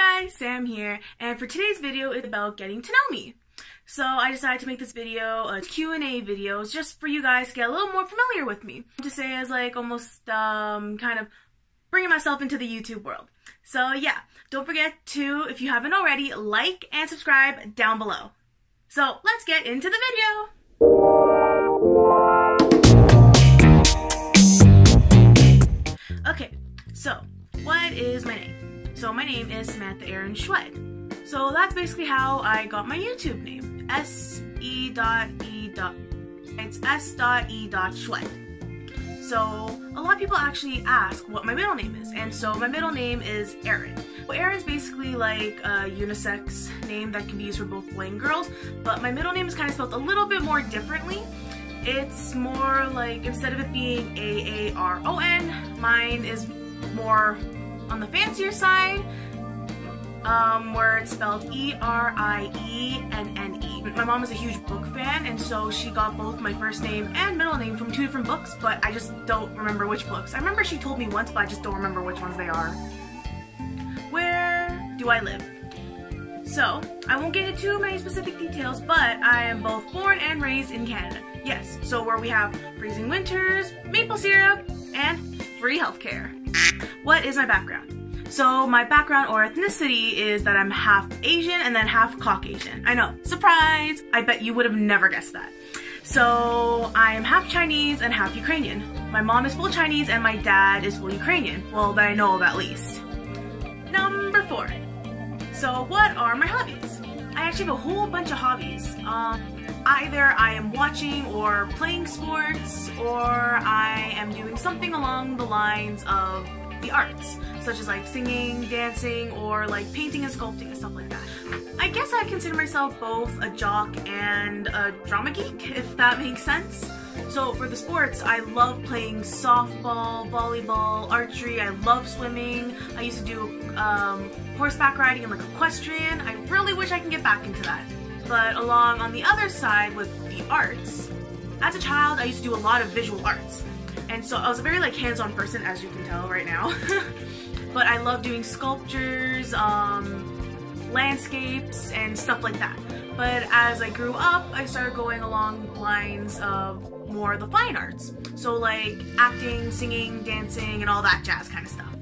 Hey guys, Sam here, and for today's video is about getting to know me. So I decided to make this video a Q&A video just for you guys to get a little more familiar with me. To say as like almost kind of bringing myself into the YouTube world. So yeah, don't forget to, if you haven't already, like and subscribe down below. So let's get into the video! Okay, so what is my name? So my name is Samantha Aaron Schwed. So that's basically how I got my YouTube name. S.E. Schwed. So a lot of people actually ask what my middle name is, and so my middle name is Erienne. Well, Erienne's basically like a unisex name that can be used for both boys and girls, but my middle name is kind of spelled a little bit more differently. It's more like, instead of it being A-A-R-O-N, mine is more on the fancier side, where it's spelled E-R-I-E-N-N-E. My mom is a huge book fan, and so she got both my first name and middle name from two different books, but I just don't remember which books. I remember she told me once, but I just don't remember which ones they are. Where do I live? So, I won't get into many specific details, but I am both born and raised in Canada. Yes, so where we have freezing winters, maple syrup, and free healthcare. What is my background? So my background or ethnicity is that I'm half Asian and then half Caucasian. I know, surprise! I bet you would have never guessed that. So I am half Chinese and half Ukrainian. My mom is full Chinese and my dad is full Ukrainian. Well, that I know of at least. Number four. So what are my hobbies? I actually have a whole bunch of hobbies. Either I am watching or playing sports, or I am doing something along the lines of the arts, such as like singing, dancing, or like painting and sculpting and stuff like that. I guess I consider myself both a jock and a drama geek, if that makes sense. So for the sports, I love playing softball, volleyball, archery, I love swimming. I used to do horseback riding and like equestrian. I really wish I can get back into that. But along on the other side with the arts, as a child I used to do a lot of visual arts. And so I was a very like hands-on person, as you can tell right now. But I love doing sculptures, landscapes, and stuff like that. But as I grew up, I started going along the lines of more the fine arts. So like acting, singing, dancing, and all that jazz kind of stuff.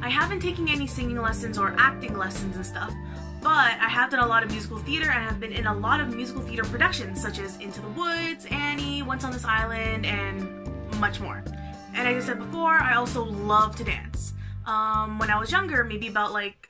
I haven't taken any singing lessons or acting lessons and stuff. But I have done a lot of musical theater and have been in a lot of musical theater productions such as Into the Woods, Annie, Once on This Island, and much more. And as I said before, I also love to dance. When I was younger, maybe about like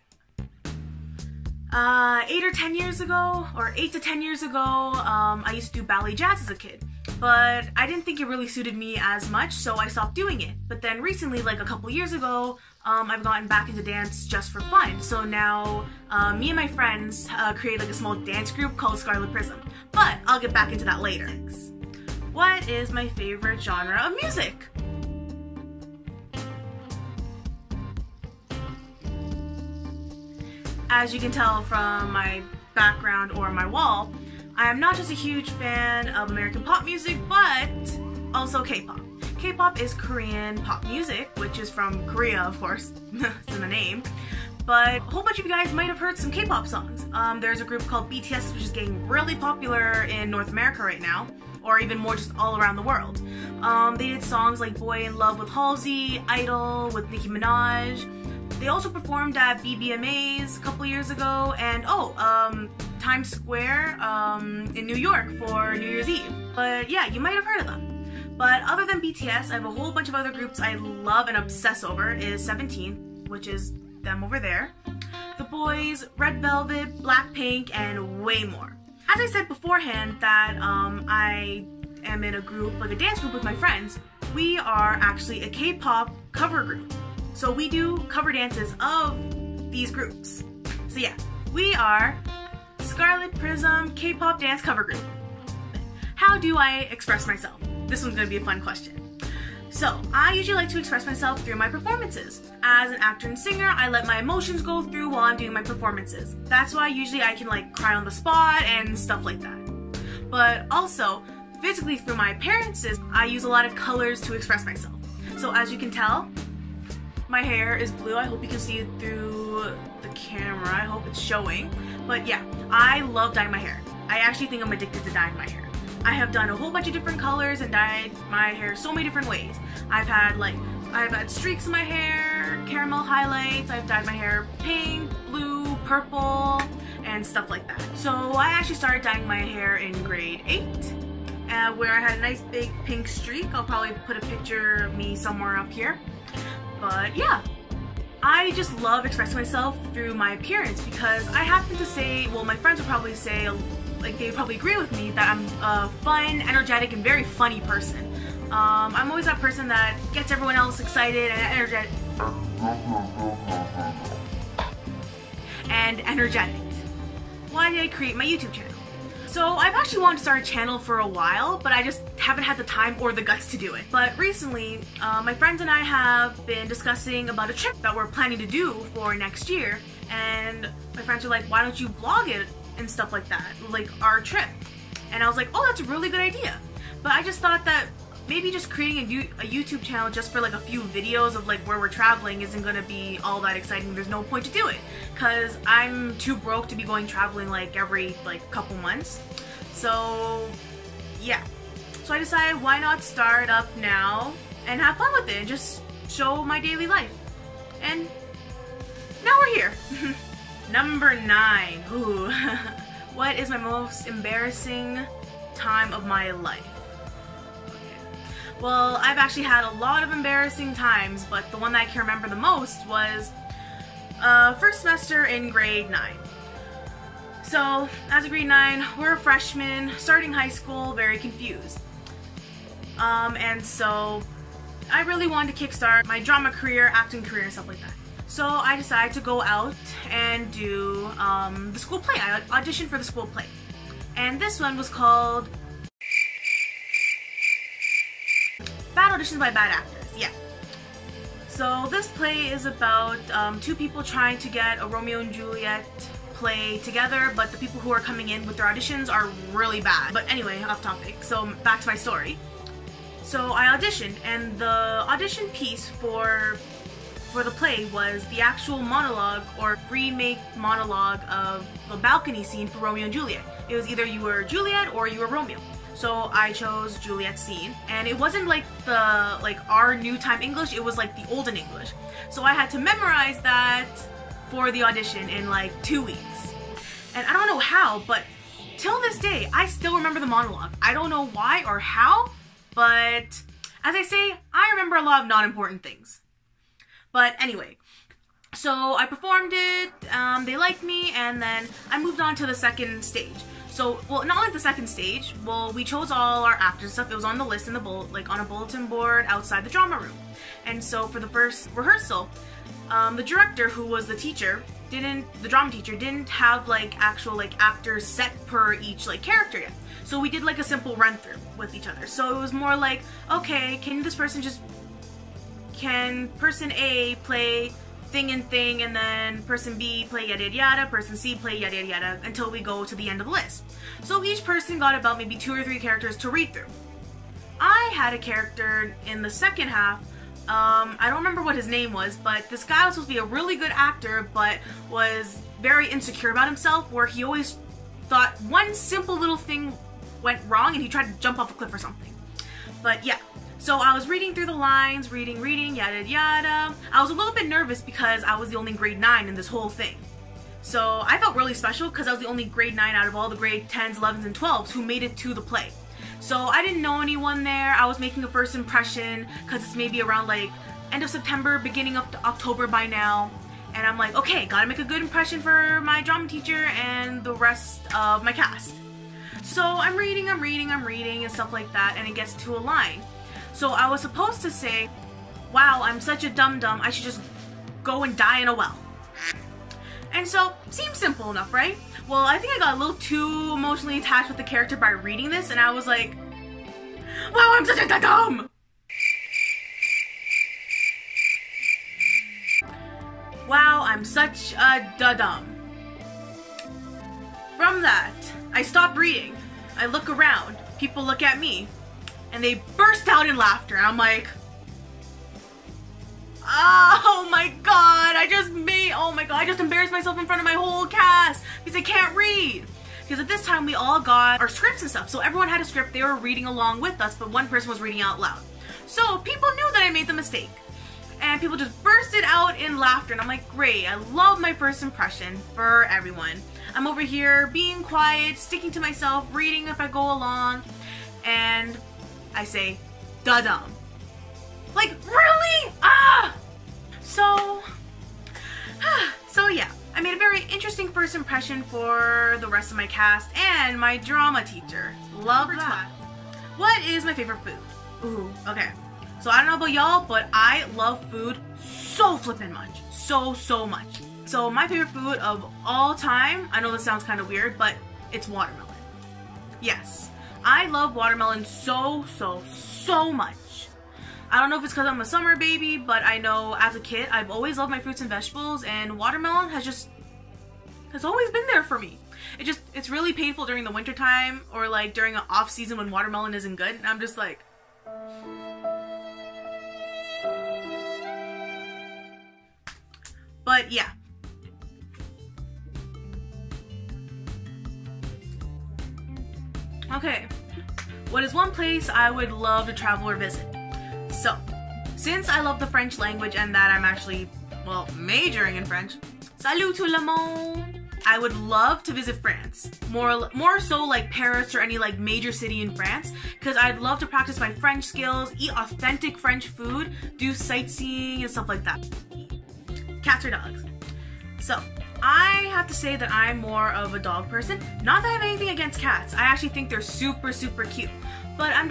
8 or 10 years ago, or 8 to 10 years ago, I used to do ballet jazz as a kid. But I didn't think it really suited me as much, so I stopped doing it. But then recently, like a couple years ago, I've gotten back into dance just for fun. So now, me and my friends create like a small dance group called Scarlet Prism. But I'll get back into that later. What is my favorite genre of music? As you can tell from my background or my wall, I am not just a huge fan of American pop music, but also K-pop. K-pop is Korean pop music, which is from Korea, of course, it's in the name. But a whole bunch of you guys might have heard some K-pop songs. There's a group called BTS, which is getting really popular in North America right now, or even more just all around the world. They did songs like Boy in Love with Halsey, Idol with Nicki Minaj. They also performed at BBMAs a couple years ago, and Times Square in New York for New Year's Eve. But yeah, you might have heard of them. But other than BTS, I have a whole bunch of other groups I love and obsess over. Is Seventeen, which is them over there, The Boys, Red Velvet, Blackpink, and way more. As I said beforehand that I am in a group, like a dance group with my friends, we are actually a K-pop cover group. So we do cover dances of these groups. So yeah, we are Scarlet Prism K-pop dance cover group. How do I express myself? This one's gonna be a fun question. So, I usually like to express myself through my performances. As an actor and singer, I let my emotions go through while I'm doing my performances. That's why usually I can like cry on the spot and stuff like that. But also, physically through my appearances, I use a lot of colors to express myself. So as you can tell, my hair is blue. I hope you can see it through the camera. hope it's showing. But yeah, I love dyeing my hair. I actually think I'm addicted to dyeing my hair. I have done a whole bunch of different colors and dyed my hair so many different ways. I've had streaks in my hair, caramel highlights, I've dyed my hair pink, blue, purple, and stuff like that. So I actually started dyeing my hair in grade 8, where I had a nice big pink streak. I'll probably put a picture of me somewhere up here. But yeah, I just love expressing myself through my appearance, because I happen to say, well, my friends would probably say, like, they probably agree with me, that I'm a fun, energetic, and very funny person. I'm always that person that gets everyone else excited and energetic. Why did I create my YouTube channel? So I've actually wanted to start a channel for a while, but I just haven't had the time or the guts to do it. But recently, my friends and I have been discussing about a trip that we're planning to do for next year, and my friends were like, why don't you vlog it and stuff like that, like our trip? And I was like, oh, that's a really good idea. But I just thought that maybe just creating a YouTube channel just for like a few videos of like where we're traveling isn't gonna be all that exciting. There's no point to do it, because I'm too broke to be going traveling like every like couple months. So yeah, so I decided, why not start up now and have fun with it and just show my daily life. And now we're here. Number 9. Ooh. What is my most embarrassing time of my life? Well, I've actually had a lot of embarrassing times, but the one that I can remember the most was first semester in grade 9. So, as a grade 9, we're a freshman, starting high school, very confused. And so, I really wanted to kickstart my drama career, acting career, and stuff like that. So I decided to go out and do the school play. I auditioned for the school play. And this one was called Bad Auditions by Bad Actors, yeah. So this play is about two people trying to get a Romeo and Juliet play together, but the people who are coming in with their auditions are really bad. But anyway, off topic, so back to my story. So I auditioned, and the audition piece for the play was the actual monologue or remake monologue of the balcony scene for Romeo and Juliet. It was either you were Juliet or you were Romeo. So I chose Juliet's scene, and it wasn't like the our new time English, it was like the olden English. So I had to memorize that for the audition in like 2 weeks. And I don't know how, but till this day, I still remember the monologue. I don't know why or how, but as I say, I remember a lot of not important things. But anyway, so I performed it, they liked me, and then I moved on to the second stage. So, well, not like the second stage. Well, we chose all our actors and stuff. It was on the list in the on a bulletin board outside the drama room. And so for the first rehearsal, the director, who was the teacher, the drama teacher, didn't have like actual like actors set per each like character yet. So we did like a simple run through with each other. So it was more like, okay, can person A play thing and thing, and then person B play yada yada yada, person C play yada yada yada, until we go to the end of the list. So each person got about maybe 2 or 3 characters to read through. I had a character in the second half, I don't remember what his name was, but this guy was supposed to be a really good actor, but was very insecure about himself, where he always thought one simple little thing went wrong and he tried to jump off a cliff or something. But yeah. So I was reading through the lines, reading, yada yada. I was a little bit nervous because I was the only grade 9 in this whole thing. So I felt really special because I was the only grade 9 out of all the grade 10s, 11s, and 12s who made it to the play. So I didn't know anyone there. I was making a first impression because it's maybe around like end of September, beginning of October by now. And I'm like, okay, gotta make a good impression for my drama teacher and the rest of my cast. So I'm reading and stuff like that, and it gets to a line. So I was supposed to say, wow, I'm such a dum-dum, I should just go and die in a well. And so, seems simple enough, right? Well, I think I got a little too emotionally attached with the character by reading this, and I was like, wow, I'm such a dum-dum! Wow, I'm such a dum-dum. From that, I stopped reading. I look around. People look at me. And they burst out in laughter. I'm like, Oh my god, I just embarrassed myself in front of my whole cast because I can't read. Because at this time we all got our scripts and stuff, so everyone had a script, they were reading along with us, but one person was reading out loud. So people knew that I made the mistake. And people just bursted out in laughter, and I'm like, great, I love my first impression for everyone. I'm over here being quiet, sticking to myself, reading if I go along, and I say, da-dum. Like, really? Ah! So yeah, I made a very interesting first impression for the rest of my cast and my drama teacher. Love that. What is my favorite food? Ooh, okay. So I don't know about y'all, but I love food so flippin' much. So much. So my favorite food of all time, I know this sounds kind of weird, but it's watermelon. Yes. I love watermelon so much. I don't know if it's because I'm a summer baby, but I know as a kid, I've always loved my fruits and vegetables, and watermelon has always been there for me. It's really painful during the winter time, or like during an off season when watermelon isn't good, and I'm just like... But yeah. Okay, what is one place I would love to travel or visit? So, since I love the French language and that I'm actually, well, majoring in French, salut tout le monde! I would love to visit France, more so like Paris or any like major city in France, because I'd love to practice my French skills, eat authentic French food, do sightseeing and stuff like that. Cats or dogs. So, I have to say that I'm more of a dog person. Not that I have anything against cats. I actually think they're super cute. But I'm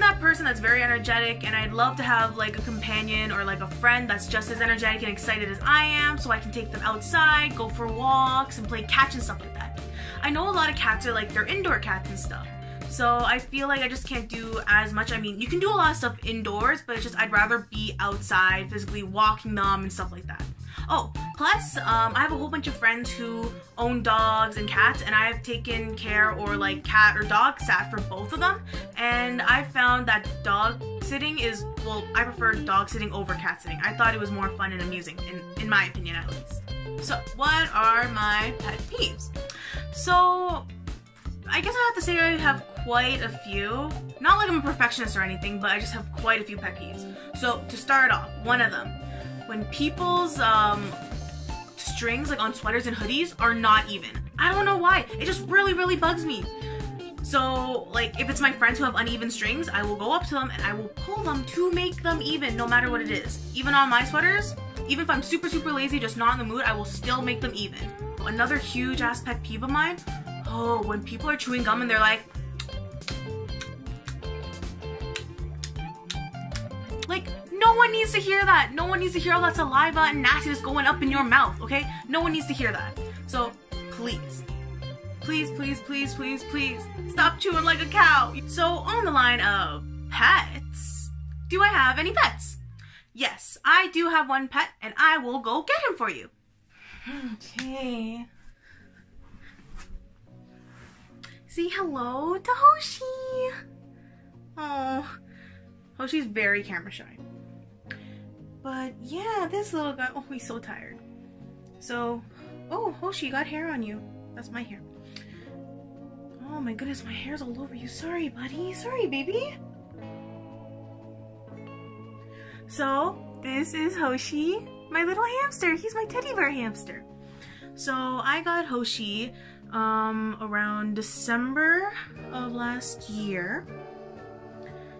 that person that's very energetic, and I'd love to have like a companion or like a friend that's just as energetic and excited as I am, so I can take them outside, go for walks, and play catch and stuff like that. I know a lot of cats are like, they're indoor cats and stuff. So I feel like I just can't do as much. I mean, you can do a lot of stuff indoors, but it's just I'd rather be outside, physically walking them and stuff like that. Oh, plus, I have a whole bunch of friends who own dogs and cats, and I have taken care or like cat or dog sat for both of them, and I found that dog sitting is, well, I prefer dog sitting over cat sitting. I thought it was more fun and amusing, in my opinion at least. So, what are my pet peeves? So, I guess I have to say I have quite a few. Not like I'm a perfectionist or anything, but I just have quite a few pet peeves. So, to start off, one of them. When people's strings, like on sweaters and hoodies, are not even. I don't know why. It just really bugs me. So, like, if it's my friends who have uneven strings, I will go up to them and I will pull them to make them even, no matter what it is. Even on my sweaters, even if I'm super lazy, just not in the mood, I will still make them even. Another huge aspect peeve of mine, oh, when people are chewing gum and they're like, no one needs to hear that. No one needs to hear all that saliva and nastiness going up in your mouth, okay? No one needs to hear that. So, please stop chewing like a cow. So, on the line of pets, do I have any pets? Yes, I do have one pet, and I will go get him for you. Okay. Say hello to Hoshi. Oh, Hoshi's very camera shy. But yeah, this little guy, oh, he's so tired. So, oh, Hoshi, you got hair on you. That's my hair. Oh my goodness, my hair's all over you. Sorry, buddy. Sorry, baby. So, this is Hoshi, my little hamster. He's my teddy bear hamster. So, I got Hoshi around December of last year.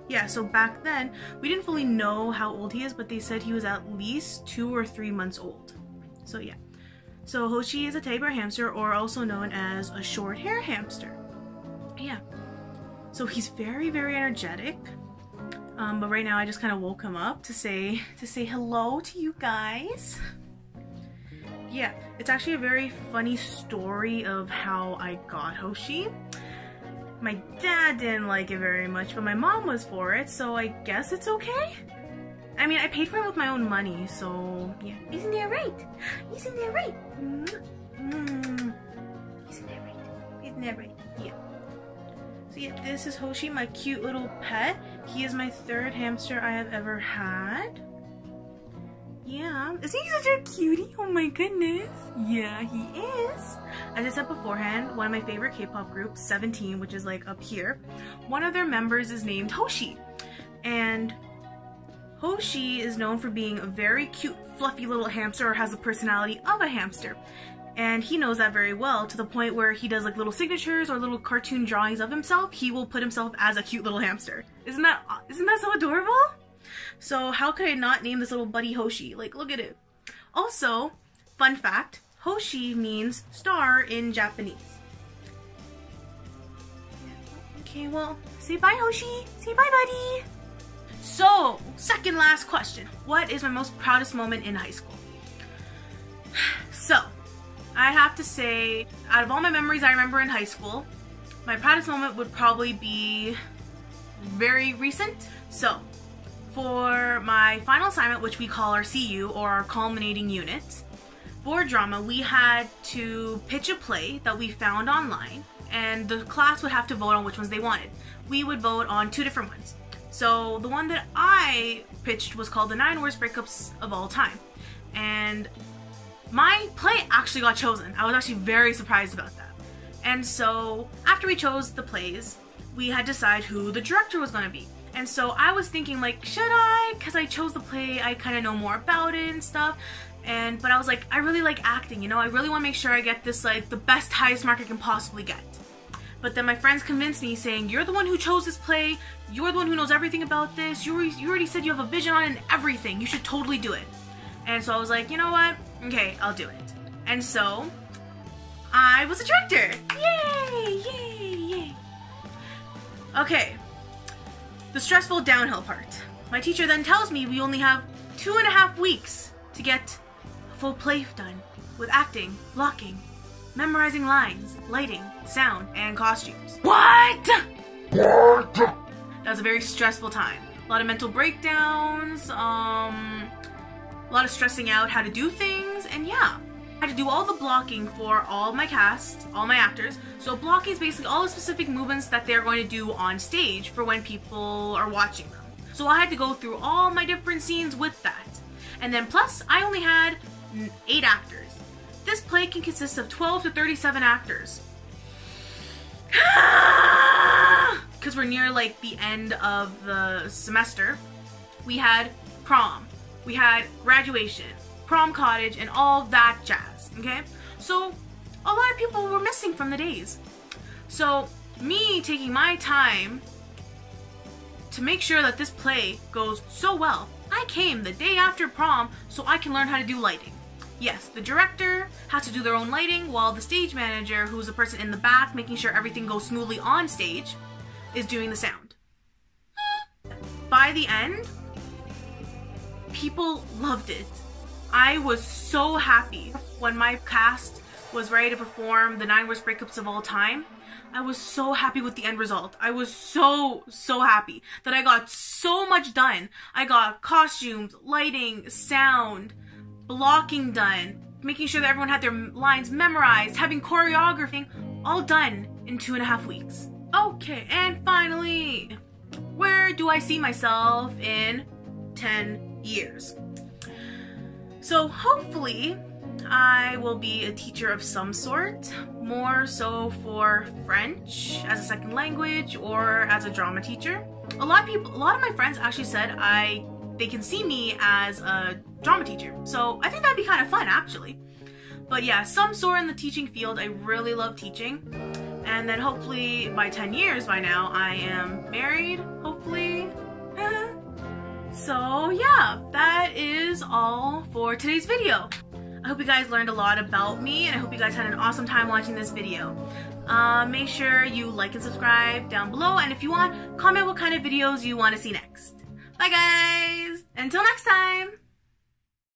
Yeah, so back then, we didn't fully know how old he is, but they said he was at least 2 or 3 months old. So yeah. So Hoshi is a teddy bear hamster, or also known as a short hair hamster. Yeah. So he's very energetic. But right now I just kind of woke him up to say hello to you guys. Yeah, it's actually a very funny story of how I got Hoshi. My dad didn't like it very much, but my mom was for it, so I guess it's okay? I mean, I paid for it with my own money, so yeah. Isn't that right? Isn't that right? Mm-hmm. Isn't that right? Isn't that right? Yeah. So yeah, this is Hoshi, my cute little pet. He is my third hamster I have ever had. Yeah. Isn't he such a cutie? Oh my goodness. Yeah, he is. As I said beforehand, one of my favorite K-pop groups, Seventeen, which is like up here, one of their members is named Hoshi. And Hoshi is known for being a very cute, fluffy little hamster, or has the personality of a hamster. And he knows that very well, to the point where he does like little signatures or little cartoon drawings of himself. He will put himself as a cute little hamster. Isn't that so adorable? So how could I not name this little buddy Hoshi? Like, look at it. Also, fun fact, Hoshi means star in Japanese. Okay, well, say bye, Hoshi. Say bye, buddy. So, second last question. What is my most proudest moment in high school? So, I have to say, out of all my memories I remember in high school, my proudest moment would probably be very recent. So, for my final assignment, which we call our CU, or our culminating unit, for drama, we had to pitch a play that we found online, and the class would have to vote on which ones they wanted. We would vote on two different ones. So the one that I pitched was called The Nine Worst Breakups of All Time, and my play actually got chosen. I was actually very surprised about that. And so after we chose the plays, we had to decide who the director was going to be. And so I was thinking, like, should I? Because I chose the play, I kind of know more about it and stuff. But I was like, I really like acting, you know? I really want to make sure I get this, like, the best, highest mark I can possibly get. But then my friends convinced me, saying, you're the one who chose this play. You're the one who knows everything about this. You already said you have a vision on it and everything. You should totally do it. And so I was like, you know what? Okay, I'll do it. And so I was a director. Yay, yay, yay. Okay, the stressful downhill part. My teacher then tells me we only have 2.5 weeks to get a full play done with acting, blocking, memorizing lines, lighting, sound, and costumes. What? What? That was a very stressful time. A lot of mental breakdowns, a lot of stressing out how to do things, and yeah. I had to do all the blocking for all my cast, all my actors. So blocking is basically all the specific movements that they're going to do on stage for when people are watching them. So I had to go through all my different scenes with that. And then plus, I only had 8 actors. This play can consist of 12 to 37 actors. Because we're near like the end of the semester. We had prom. We had graduation, prom cottage, and all that jazz, okay? So a lot of people were missing from the days. So me taking my time to make sure that this play goes so well, I came the day after prom so I can learn how to do lighting. Yes, the director has to do their own lighting, while the stage manager, who's the person in the back making sure everything goes smoothly on stage, is doing the sound. By the end, people loved it. I was so happy. When my cast was ready to perform The 9 Worst Breakups of All Time, I was so happy with the end result. I was so happy that I got so much done. I got costumes, lighting, sound, blocking done, making sure that everyone had their lines memorized, having choreography, all done in 2.5 weeks. Okay, and finally, where do I see myself in 10 years? So hopefully I will be a teacher of some sort, more so for French as a second language or as a drama teacher. A lot of my friends actually said they can see me as a drama teacher, so I think that'd be kind of fun actually. But yeah, some sort in the teaching field. I really love teaching. And then hopefully by 10 years by now I am married, hopefully. So yeah, that is all for today's video. I hope you guys learned a lot about me, and I hope you guys had an awesome time watching this video. Make sure you like and subscribe down below, and if you want, comment what kind of videos you want to see next. Bye guys! Until next time!